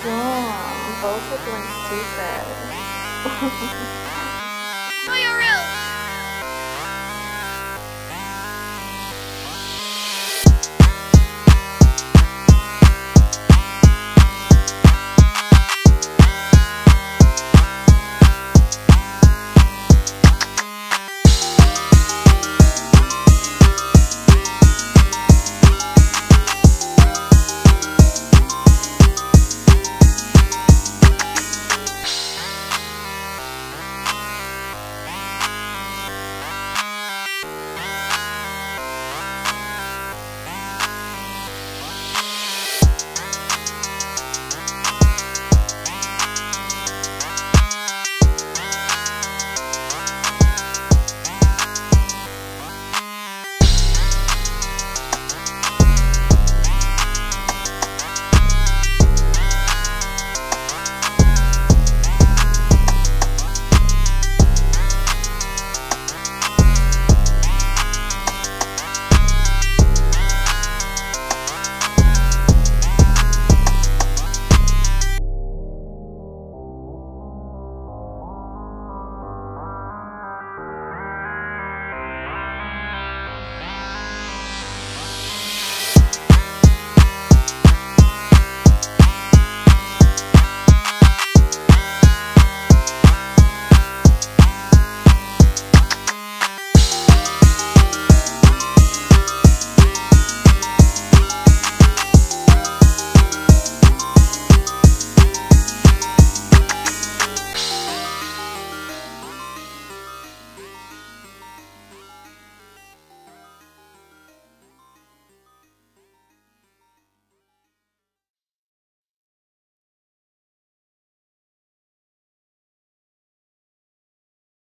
Damn, both are going stupid.